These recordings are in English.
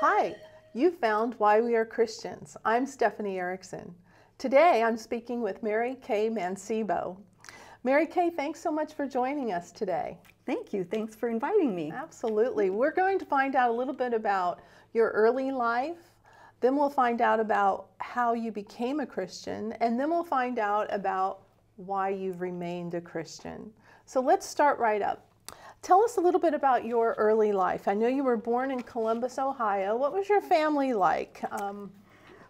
Hi, you found Why We Are Christians. I'm Stephanie Erickson. Today I'm speaking with Mary Kay Mancebo. Mary Kay, thanks so much for joining us today. Thank you. Thanks for inviting me. Absolutely. We're going to find out a little bit about your early life, then we'll find out about how you became a Christian, and then we'll find out about why you've remained a Christian. So let's start right up. Tell us a little bit about your early life. I know you were born in Columbus, Ohio. What was your family like?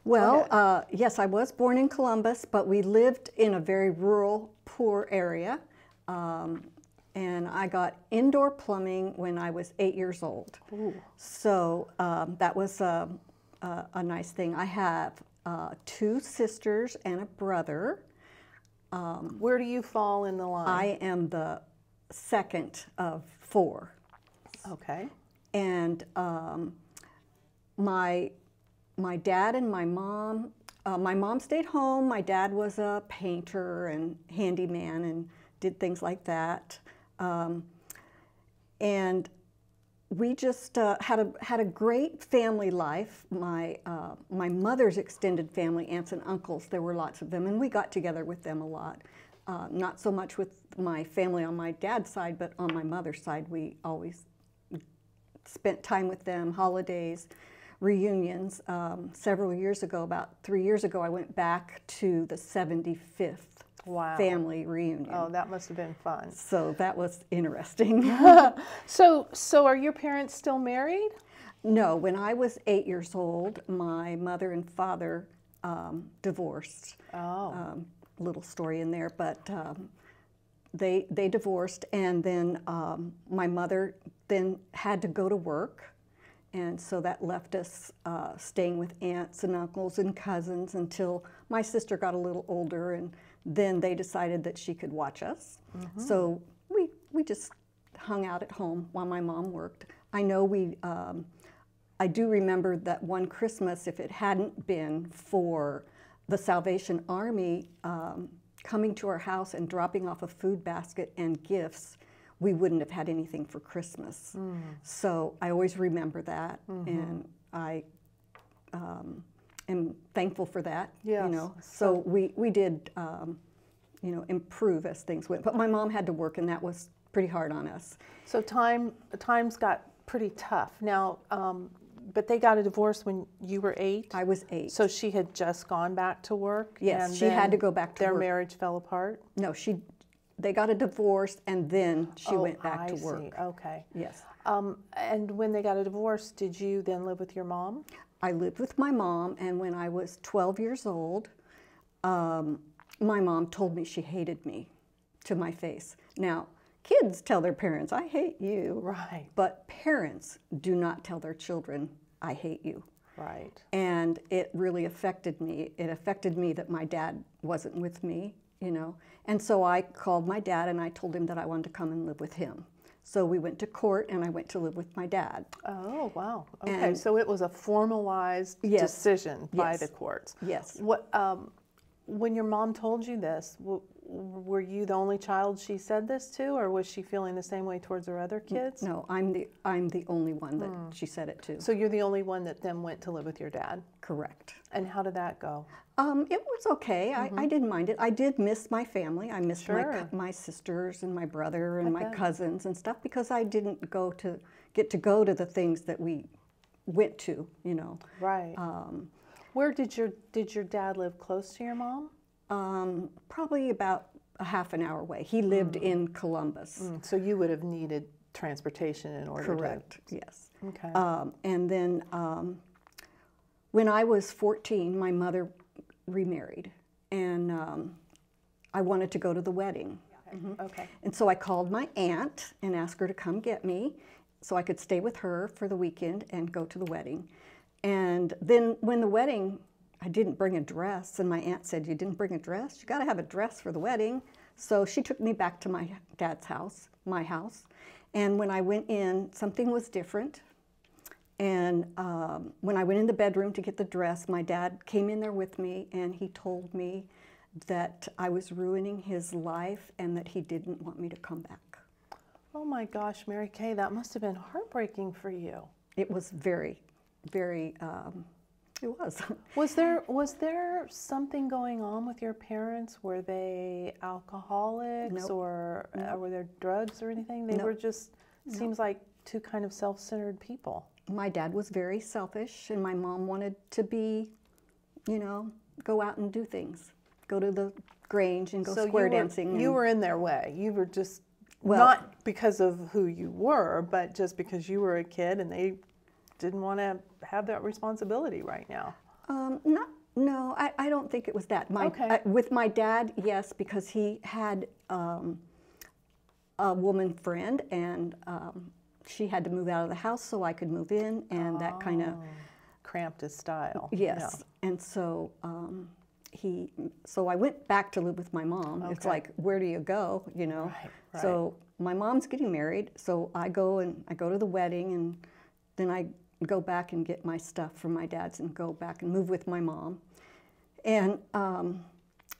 Yes, I was born in Columbus, but we lived in a very rural, poor area. And I got indoor plumbing when I was 8 years old. Ooh. So that was a nice thing. I have two sisters and a brother. Where do you fall in the line? I am the second of four. Okay. And my dad and my mom stayed home. My dad was a painter and handyman and did things like that. And we just had a great family life. My mother's extended family, aunts and uncles, there were lots of them, and we got together with them a lot. Not so much with my family on my dad's side, but on my mother's side, we always spent time with them, holidays, reunions. Several years ago, about 3 years ago, I went back to the 75th wow. family reunion. Oh, that must have been fun. So that was interesting. So are your parents still married? No. When I was 8 years old, my mother and father divorced. Oh. Little story in there, but they divorced, and then my mother then had to go to work, and so that left us staying with aunts and uncles and cousins until my sister got a little older, and then they decided that she could watch us. Mm-hmm. So we just hung out at home while my mom worked. I know I do remember that one Christmas, if it hadn't been for the Salvation Army coming to our house and dropping off a food basket and gifts, we wouldn't have had anything for Christmas. Mm. So I always remember that, mm-hmm. and I am thankful for that. Yes. You know, so we did, you know, improve as things went. But my mom had to work, and that was pretty hard on us. So times got pretty tough. Now. But they got a divorce when you were eight? I was eight. So she had just gone back to work? Yes, she had to go back to work. Their marriage fell apart? No, they got a divorce, and then she went back to work. I see. Okay. Yes. And when they got a divorce, did you then live with your mom? I lived with my mom, and when I was 12 years old, my mom told me she hated me to my face. Now, kids tell their parents, I hate you. Right. But parents do not tell their children, I hate you. Right. And it really affected me. It affected me that my dad wasn't with me, you know. And so I called my dad and I told him that I wanted to come and live with him. So we went to court and I went to live with my dad. Oh, wow. Okay, and so it was a formalized yes, decision by yes, the courts. Yes. What, when your mom told you this, were you the only child she said this to, or was she feeling the same way towards her other kids? No, I'm the only one that she said it to. So you're the only one that then went to live with your dad? Correct. And how did that go? It was okay. Mm-hmm. I didn't mind it. I did miss my family. I missed sure. my sisters and my brother and my cousins and stuff, because I didn't get to go to the things that we went to, you know. Right. Where did your dad live? Close to your mom? Probably about a half an hour away. He lived in Columbus. Mm. So you would have needed transportation in order correct. To... Correct, yes. Okay. And then when I was 14, my mother remarried, and I wanted to go to the wedding. Okay. Mm-hmm. Okay. And so I called my aunt and asked her to come get me so I could stay with her for the weekend and go to the wedding. And then when the wedding... I didn't bring a dress, and my aunt said, you didn't bring a dress? You gotta have a dress for the wedding. So she took me back to my dad's house, my house. And when I went in, something was different. And when I went in the bedroom to get the dress, my dad came in there with me, and he told me that I was ruining his life and that he didn't want me to come back. Oh my gosh, Mary Kay, that must have been heartbreaking for you. It was very very, it was. Was there something going on with your parents? Were they alcoholics? Nope. Or nope. Were there drugs or anything? They nope. were just, nope. seems like two kind of self-centered people. My dad was very selfish, and my mom wanted to be, you know, go out and do things. Go to the Grange and go so square dancing. You were in their way. You were just, well, not because of who you were, but just because you were a kid and they didn't want to have that responsibility right now. No, I don't think it was that. With my dad, yes, because he had a woman friend, and she had to move out of the house so I could move in, and that kind of cramped his style. Yes, yeah. And so so I went back to live with my mom. Okay. It's like, where do you go, you know? Right, right. So my mom's getting married, so I go to the wedding, and then I go back and get my stuff from my dad's and go back and move with my mom. And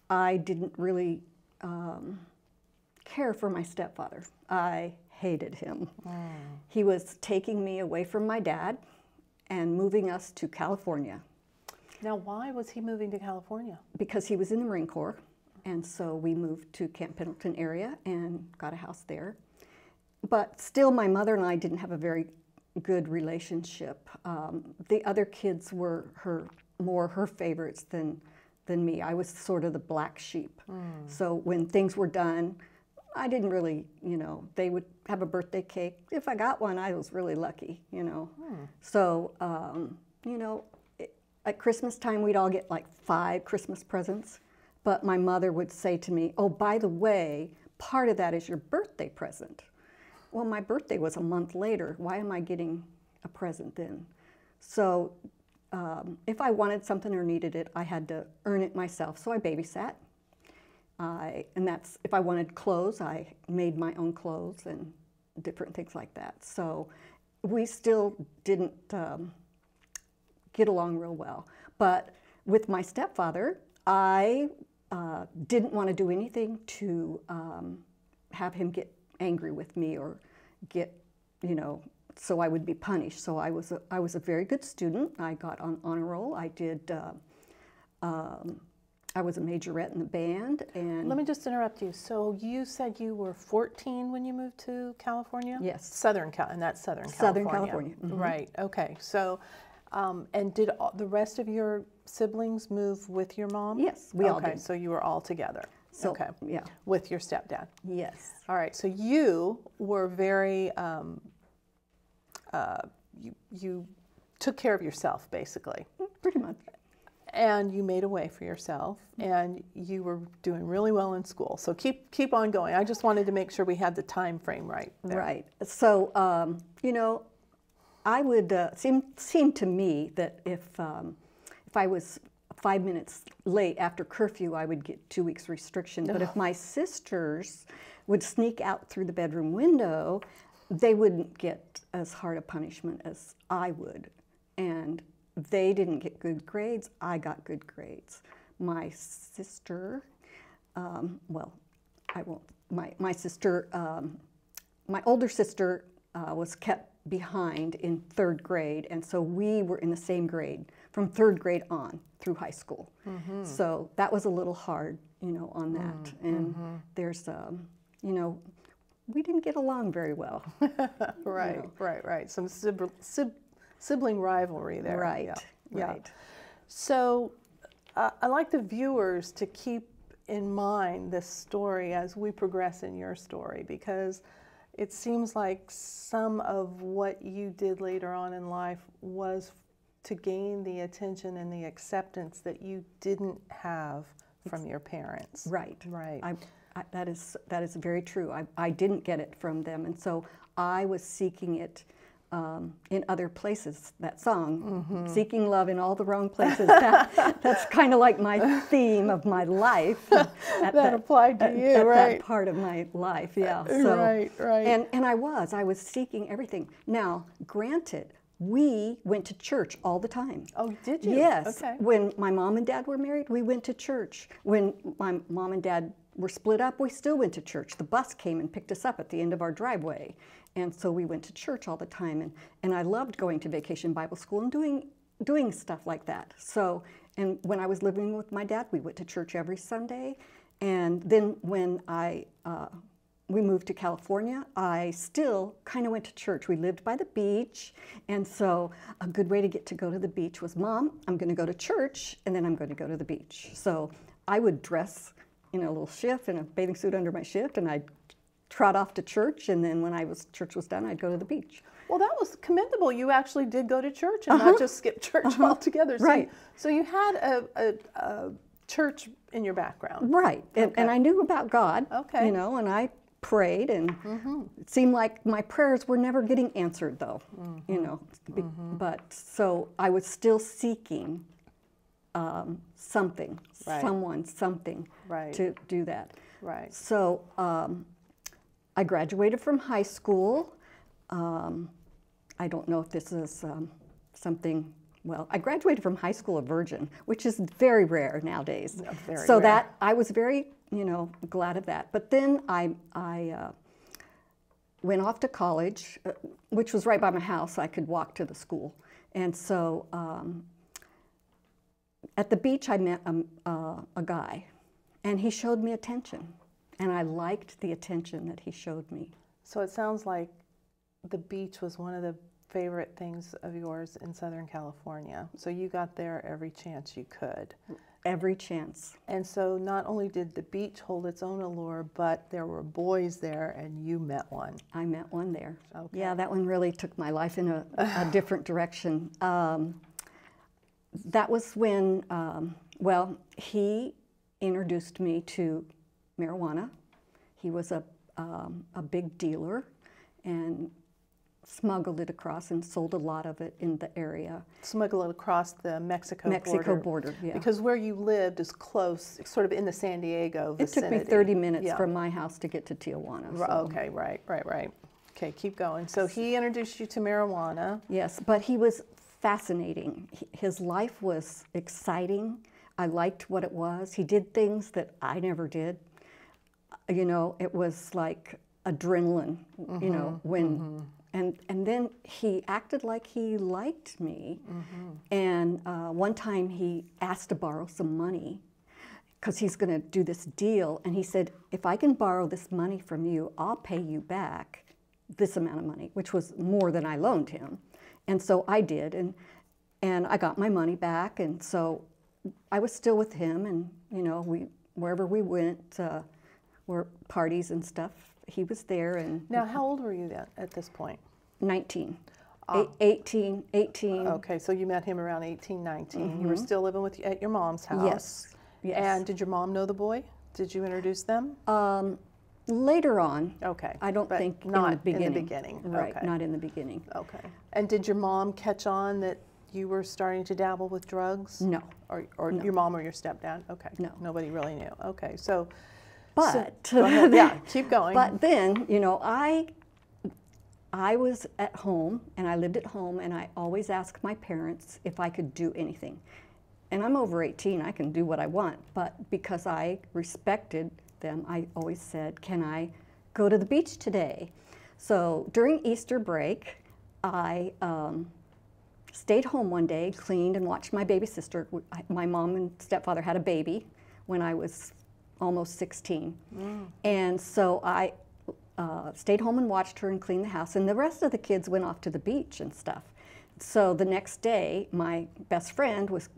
I didn't really care for my stepfather. I hated him. Mm. He was taking me away from my dad and moving us to California. Now, why was he moving to California? Because he was in the Marine Corps, and so we moved to Camp Pendleton area and got a house there. But still, my mother and I didn't have a very good relationship. The other kids were more her favorites than me. I was sort of the black sheep. Mm. So when things were done, I didn't really, you know, they would have a birthday cake. If I got one, I was really lucky, you know. Mm. So, you know, at Christmas time, we'd all get like 5 Christmas presents, but my mother would say to me, oh, by the way, part of that is your birthday present. Well, my birthday was a month later. Why am I getting a present then? So if I wanted something or needed it, I had to earn it myself, so I babysat. And that's, if I wanted clothes, I made my own clothes and different things like that. So we still didn't get along real well. But with my stepfather, I didn't want to do anything to have him get angry with me or get, you know, so I would be punished. So I was a very good student. I got on honor roll. I did, I was a majorette in the band. And let me just interrupt you. So you said you were 14 when you moved to California? Yes. Southern California. Mm-hmm. Right, okay. So. And did the rest of your siblings move with your mom? Yes, we all did. So you were all together. So, okay. Yeah. With your stepdad. Yes. All right. So you were very, you took care of yourself, basically. Pretty much. And you made a way for yourself, and you were doing really well in school. So keep on going. I just wanted to make sure we had the time frame right there. Right. So, you know, I would seem to me that if I was 5 minutes late after curfew, I would get 2 weeks restriction. But if my sisters would sneak out through the bedroom window, they wouldn't get as hard a punishment as I would. And they didn't get good grades. I got good grades. My sister, well, I won't. My sister, my older sister was kept behind in 3rd grade, and so we were in the same grade from 3rd grade on through high school. Mm-hmm. So that was a little hard, you know, on that. Mm-hmm. And mm-hmm. there's, you know, we didn't get along very well. Right, you know. Right. Some sibling rivalry there. Right, yeah. Right. Yeah. So I like the viewers to keep in mind this story as we progress in your story, because it seems like some of what you did later on in life was to gain the attention and the acceptance that you didn't have from your parents. Right. Right. That is very true. I didn't get it from them, and so I was seeking it in other places. That song, mm-hmm. Seeking Love in All the Wrong Places, that's kind of like my theme of my life. That applied to you, right? That part of my life, yeah. So, right. And I was seeking everything. Now, granted, we went to church all the time. Oh, did you? Yes. Okay. When my mom and dad were married, we went to church. When my mom and dad were split up, we still went to church. The bus came and picked us up at the end of our driveway. And so we went to church all the time. And I loved going to Vacation Bible School and doing stuff like that. So, and when I was living with my dad, we went to church every Sunday. And then when we moved to California, I still kind of went to church. We lived by the beach, and so a good way to get to go to the beach was, Mom, I'm going to go to church, and then I'm going to go to the beach. So I would dress in a little shift, in a bathing suit under my shift, and I'd trot off to church, and then when church was done, I'd go to the beach. Well, that was commendable. You actually did go to church and not just skip church altogether. So, right. So you had a church in your background. Right, okay. And I knew about God, okay. You know, and I prayed, and it seemed like my prayers were never getting answered, though, you know. But so I was still seeking something, right. Someone, something right. to do that. Right. So I graduated from high school. I don't know if this is something. Well, I graduated from high school a virgin, which is very rare nowadays. Yeah, very so rare. That I was very, you know, glad of that. But then I went off to college, which was right by my house. I could walk to the school. And so at the beach, I met a guy, and he showed me attention. And I liked the attention that he showed me. So it sounds like the beach was one of the favorite things of yours in Southern California. So you got there every chance you could. Every chance. And so not only did the beach hold its own allure, but there were boys there, and you met one. I met one there. Okay. Yeah, that one really took my life in a different direction. That was when, well, he introduced me to marijuana. He was a big dealer and smuggled it across and sold a lot of it in the area. Smuggled it across the Mexico border, yeah. Because where you lived is close, sort of in the San Diego vicinity. It took me 30 minutes yeah. from my house to get to Tijuana. So. Okay, right. Okay, keep going. So he introduced you to marijuana. Yes, but he was fascinating. His life was exciting. I liked what it was. He did things that I never did. You know, it was like adrenaline, you know, when... And then he acted like he liked me. And one time he asked to borrow some money because he's going to do this deal. And he said, if I can borrow this money from you, I'll pay you back this amount of money, which was more than I loaned him. And so I did. And I got my money back. And so I was still with him. And, you know, wherever we went, were parties and stuff. He was there. And now, how old were you then at this point? 19. 18. Okay, so you met him around 18, 19. You were still living at your mom's house. Yes. And did your mom know the boy? Did you introduce them? Later on. Okay. I don't think not in the beginning. Right, okay. Not in the beginning. Okay. And did your mom catch on that you were starting to dabble with drugs? No. Or no. Your mom or your stepdad? Okay. No. Nobody really knew. Okay, so... But so, yeah, keep going. But then, you know, I was at home, and I lived at home, and I always asked my parents if I could do anything. And I'm over 18; I can do what I want. But because I respected them, I always said, "Can I go to the beach today?" So during Easter break, I stayed home one day, cleaned, and watched my baby sister. My mom and stepfather had a baby when I was almost 16. And so I stayed home and watched her and cleaned the house, and the rest of the kids went off to the beach and stuff. So the next day, my best friend was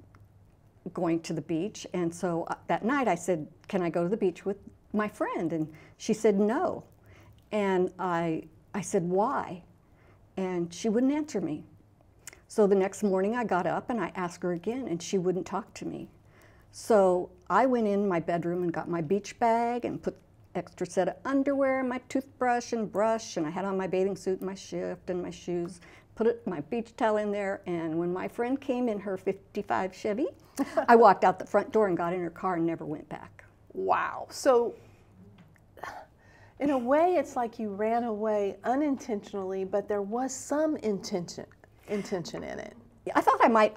going to the beach, and so that night I said, can I go to the beach with my friend? And she said no. And I said, why? And she wouldn't answer me. So the next morning I got up and I asked her again, and she wouldn't talk to me. So I went in my bedroom and got my beach bag and put extra set of underwear and my toothbrush and brush, and I had on my bathing suit and my shift and my shoes, put my beach towel in there, and when my friend came in her 55 Chevy, I walked out the front door and got in her car and never went back. Wow. So in a way, it's like you ran away unintentionally, but there was some intention in it. I thought I might,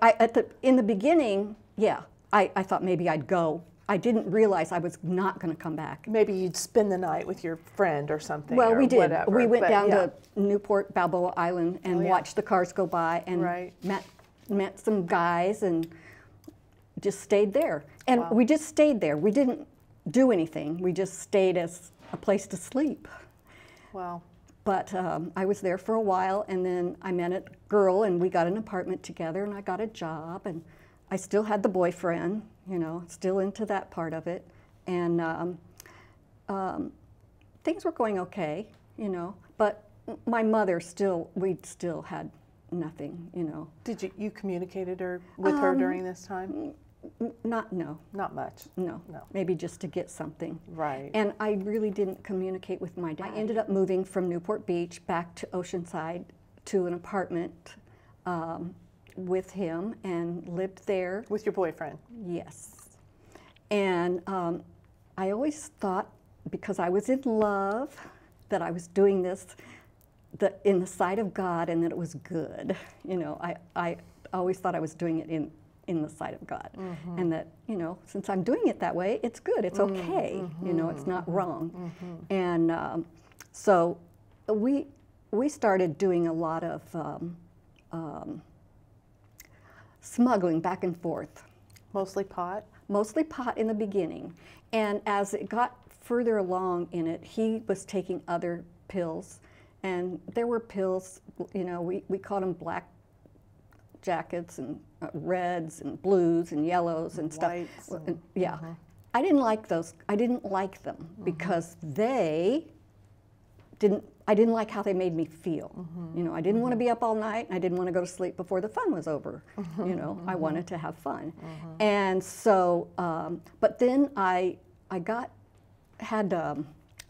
in the beginning, yeah. I thought maybe I'd go I didn't realize I was not going to come back. Maybe you'd spend the night with your friend or something. Well, we did. Whatever, we went down to Newport, Balboa Island, and watched the cars go by, and met some guys, and just stayed there. And we just stayed there. We didn't do anything. We just stayed as a place to sleep. Wow. But I was there for a while, and then I met a girl, and we got an apartment together, and I got a job, and I still had the boyfriend, you know, still into that part of it. And things were going okay, you know, but my mother still, we still had nothing, you know. Did you, communicated her with her during this time? Not much. No. Maybe just to get something. Right. And I really didn't communicate with my dad. I ended up moving from Newport Beach back to Oceanside to an apartment with him, and lived there. With your boyfriend? Yes. And I always thought, because I was in love, that I was doing this in the sight of God, and that it was good. You know, I always thought I was doing it in the sight of God. Mm-hmm. And that, you know, since I'm doing it that way, it's good, it's okay. Mm-hmm. You know, it's not wrong. Mm-hmm. And so we started doing a lot of smuggling back and forth. Mostly pot? Mostly pot in the beginning. And as it got further along in it, he was taking other pills. And there were pills, you know, we called them black jackets, and reds, and blues, and yellows, and stuff. And, yeah. Mm-hmm. I didn't like those. I didn't like them because they didn't, I didn't like how they made me feel. Mm-hmm. You know, I didn't want to be up all night, and I didn't want to go to sleep before the fun was over. Mm-hmm. You know, I wanted to have fun. Mm-hmm. And so, but then I had a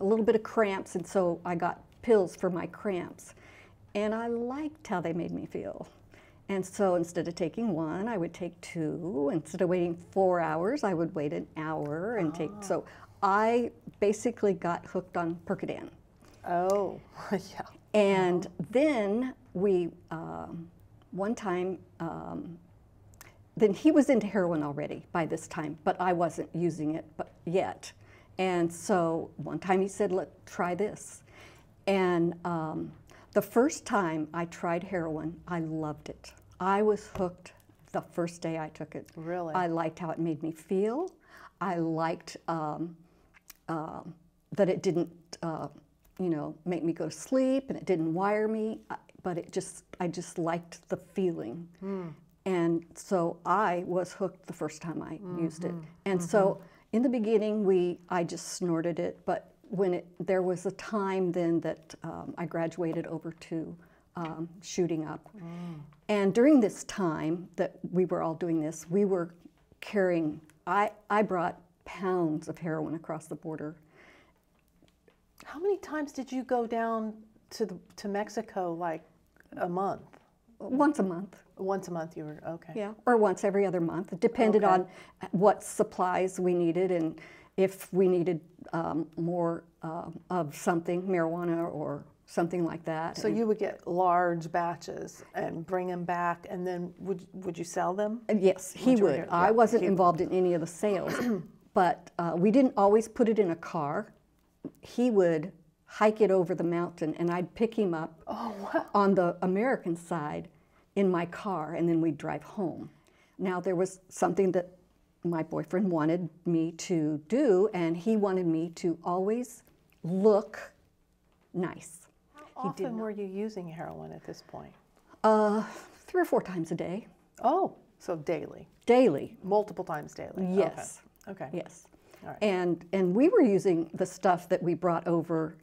little bit of cramps, and so I got pills for my cramps. And I liked how they made me feel. And so instead of taking one, I would take two. Instead of waiting 4 hours, I would wait an hour and take. So I basically got hooked on Percodan. Oh, yeah. And then we, one time, then he was into heroin already by this time, but I wasn't using it yet. And so one time he said, "Let's try this." And the first time I tried heroin, I loved it. I was hooked the first day I took it. Really? I liked how it made me feel. I liked that it didn't, you know, make me go to sleep, and it didn't wire me, but it just, I just liked the feeling. Mm. And so I was hooked the first time I used it. And so in the beginning, I just snorted it, but there was a time then that I graduated over to shooting up. Mm. And during this time that we were all doing this, we were carrying, I brought pounds of heroin across the border. How many times did you go down to Mexico, like a month? Once a month. Once a month you were, okay. Yeah, or once every other month. It depended on what supplies we needed, and if we needed more of something, marijuana or something like that. So you would get large batches and bring them back, and then would you sell them? Yes, he would. I wasn't involved in any of the sales, but we didn't always put it in a car. He would hike it over the mountain, and I'd pick him up on the American side in my car, and then we'd drive home. Now, there was something that my boyfriend wanted me to do, and he wanted me to always look nice. How often were you using heroin at this point? 3 or 4 times a day. Oh, so daily. Daily. Multiple times daily. Yes. Okay. Yes. All right. And we were using the stuff that we brought over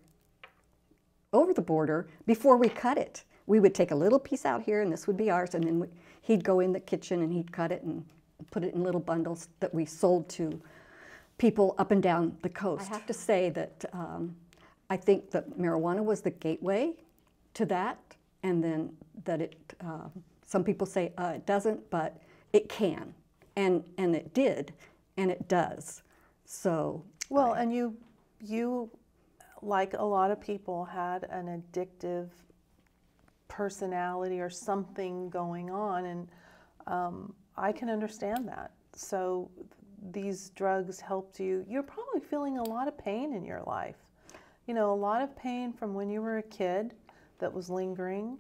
the border before we cut it. We would take a little piece out here, and this would be ours, and then he'd go in the kitchen, and he'd cut it and put it in little bundles that we sold to people up and down the coast. I have to say that I think that marijuana was the gateway to that, and then that it, some people say it doesn't, but it can, and it did, and it does. So well, and you like a lot of people had an addictive personality or something going on, and I can understand that. So these drugs helped you, you're probably feeling a lot of pain in your life. You know, a lot of pain from when you were a kid that was lingering,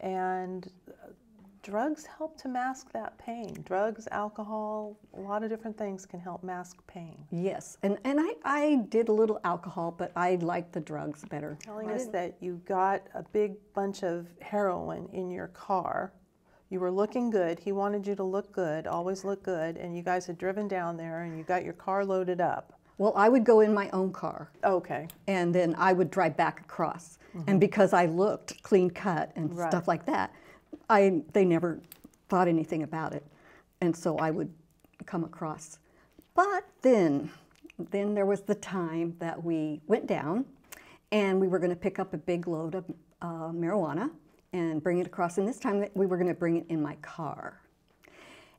and drugs help to mask that pain. Drugs, alcohol, a lot of different things can help mask pain. Yes, and I did a little alcohol, but I liked the drugs better. Telling us that you got a big bunch of heroin in your car. You were looking good. He wanted you to look good, always look good, and you guys had driven down there and you got your car loaded up. Well, I would go in my own car. Okay. And then I would drive back across. Mm-hmm. And because I looked clean cut and right. stuff like that, they never thought anything about it, and so I would come across. But then there was the time that we went down, and we were going to pick up a big load of marijuana and bring it across, and this time we were going to bring it in my car.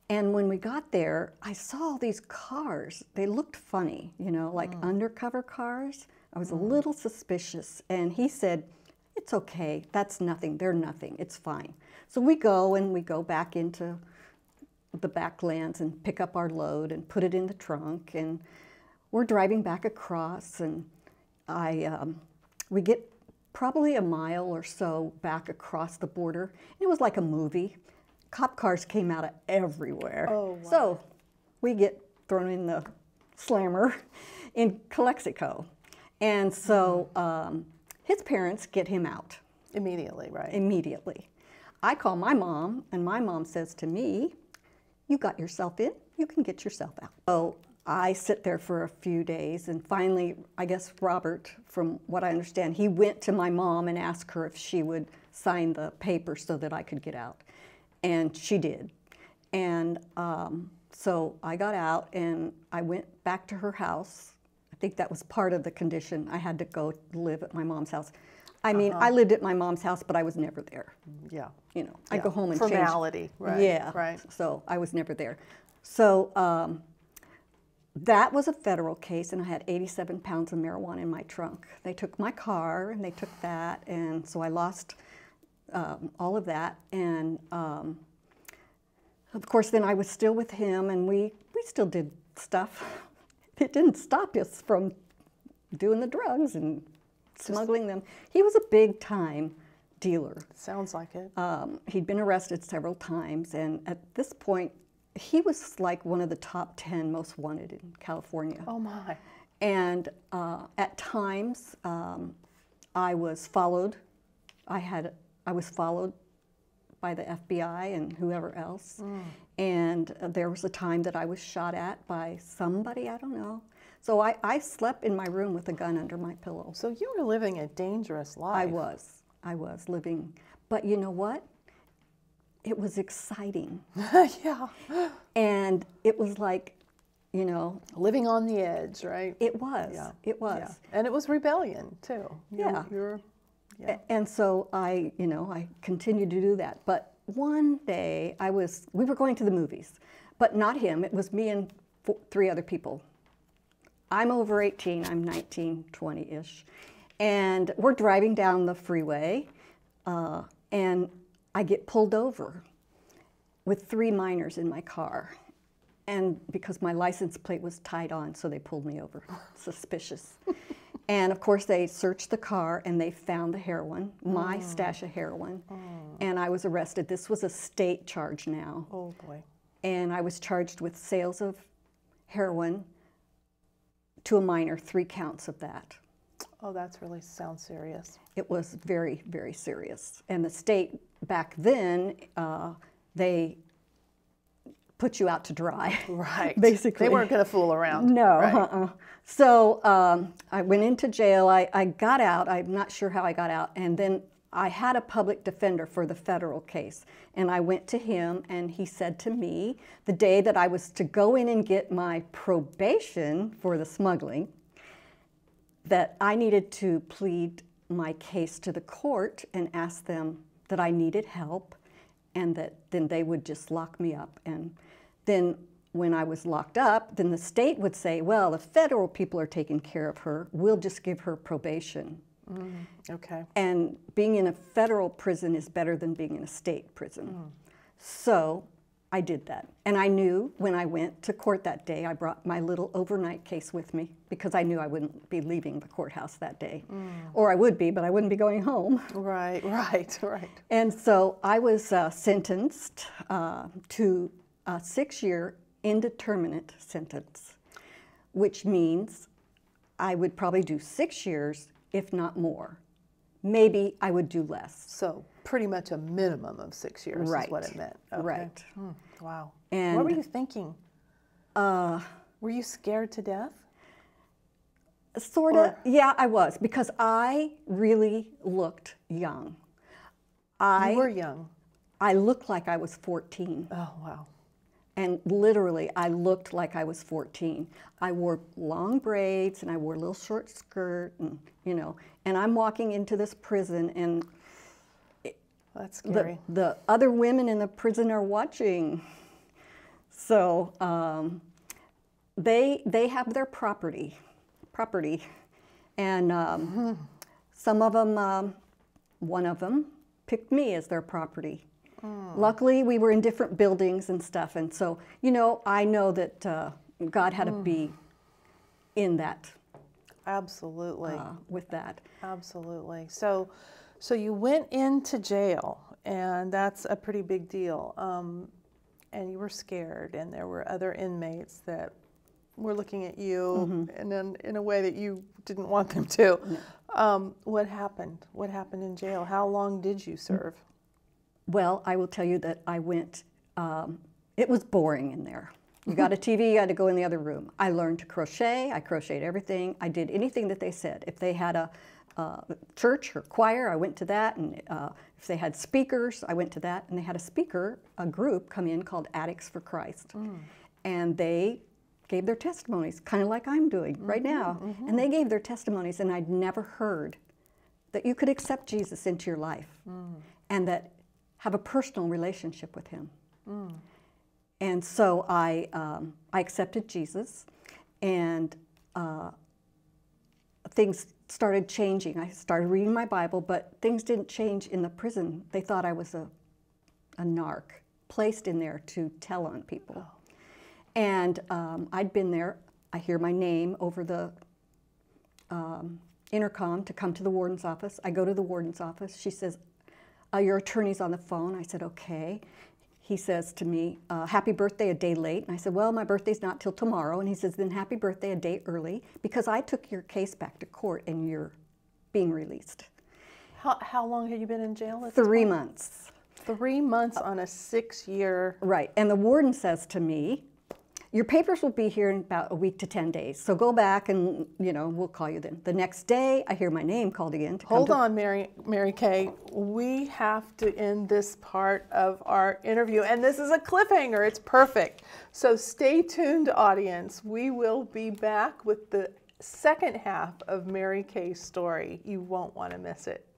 And when we got there, I saw all these cars. They looked funny, you know, like undercover cars. I was a little suspicious, and he said, "It's okay, that's nothing, they're nothing, it's fine." So we go back into the backlands and pick up our load and put it in the trunk, and we're driving back across, and we get probably a mile or so back across the border, and it was like a movie. Cop cars came out of everywhere. Oh, wow. So we get thrown in the slammer in Calexico, and so his parents get him out. Immediately, right? Immediately. I call my mom, and my mom says to me, "You got yourself in, you can get yourself out." So I sit there for a few days, and finally, I guess Robert, from what I understand, he went to my mom and asked her if she would sign the paper so that I could get out. And she did. And so I got out, and I went back to her house. I think that was part of the condition. I had to go live at my mom's house. I mean, I lived at my mom's house, but I was never there. Yeah. You know, I go home and formality, change. Right. Yeah. Right. So I was never there. So that was a federal case, and I had 87 pounds of marijuana in my trunk. They took my car, and they took that, and so I lost all of that. And of course, then I was still with him, and we still did stuff. It didn't stop us from doing the drugs and smuggling them. He was a big-time dealer. Sounds like it. He'd been arrested several times, and at this point, he was like one of the top 10 most wanted in California. Oh, my. And at times, I was followed. I was followed by the FBI and whoever else. And there was a time that I was shot at by somebody, I don't know. So I slept in my room with a gun under my pillow. So you were living a dangerous life. I was living. But you know what? It was exciting. Yeah. And it was like, you know. Living on the edge, right? It was. Yeah. It was. Yeah. And it was rebellion, too. Yeah. Yeah. And so I continued to do that. But one day we were going to the movies, but not him. It was me and three other people. I'm over 18, I'm 19, 20-ish. And we're driving down the freeway, and I get pulled over with three minors in my car. And because my license plate was tied on, so they pulled me over. Suspicious. And of course, they searched the car, and they found the heroin, my stash of heroin. And I was arrested. This was a state charge now. Oh, boy. And I was charged with sales of heroin to a minor, 3 counts of that. Oh, that's really sounds serious. It was very, very serious. And the state back then, they put you out to dry. Right. Basically. They weren't going to fool around. No. Right. So I went into jail. I got out. I'm not sure how I got out. And then I had a public defender for the federal case. And I went to him, and he said to me, the day that I was to go in and get my probation for the smuggling, that I needed to plead my case to the court and ask them that I needed help, and that then they would just lock me up. And then when I was locked up, then the state would say, well, the federal people are taking care of her. We'll just give her probation. Okay. And being in a federal prison is better than being in a state prison. So I did that. And I knew when I went to court that day, I brought my little overnight case with me because I knew I wouldn't be leaving the courthouse that day. Mm. Or I would be, but I wouldn't be going home. Right, right, right. And so I was sentenced to a 6-year indeterminate sentence, which means I would probably do 6 years, if not more. Maybe I would do less. So pretty much a minimum of 6 years is what it meant. Okay. Right. Mm, wow. And what were you thinking? Were you scared to death? Sort of. Yeah, I was, because I really looked young. You were young. I looked like I was 14. Oh, wow. And literally, I looked like I was 14. I wore long braids, and I wore a little short skirt, and, you know, and I'm walking into this prison, and that's scary. The other women in the prison are watching. So they have their property. And some of them, one of them picked me as their property. Luckily, we were in different buildings and stuff, and so, you know, I know that God had to be in that. Absolutely. With that. Absolutely. So you went into jail, and that's a pretty big deal, and you were scared, and there were other inmates that were looking at you and then in a way that you didn't want them to. No. What happened? What happened in jail? How long did you serve? Well, I will tell you that I went, it was boring in there. You got a TV, you had to go in the other room. I learned to crochet, I crocheted everything. I did anything that they said. If they had a church or choir, I went to that. And if they had speakers, I went to that. And they had a speaker, a group come in called Addicts for Christ. Mm. And they gave their testimonies, kind of like I'm doing right now. Mm-hmm. And they gave their testimonies, and I'd never heard that you could accept Jesus into your life and that have a personal relationship with him. Mm. And so I accepted Jesus, and things started changing. I started reading my Bible, but things didn't change in the prison. They thought I was a narc, placed in there to tell on people. Oh. And I'd been there. I hear my name over the intercom to come to the warden's office. I go to the warden's office. She says, your attorney's on the phone. I said, okay. He says to me, happy birthday a day late. And I said, well, my birthday's not till tomorrow. And he says, then happy birthday a day early, because I took your case back to court and you're being released. How long had you been in jail? 3 months. 3 months on a 6-year. Right. And the warden says to me, your papers will be here in about a week to 10 days. So go back and, you know, we'll call you then. The next day, I hear my name called again. Hold on, Mary Kay. We have to end this part of our interview. And this is a cliffhanger. It's perfect. So stay tuned, audience. We will be back with the second half of Mary Kay's story. You won't want to miss it.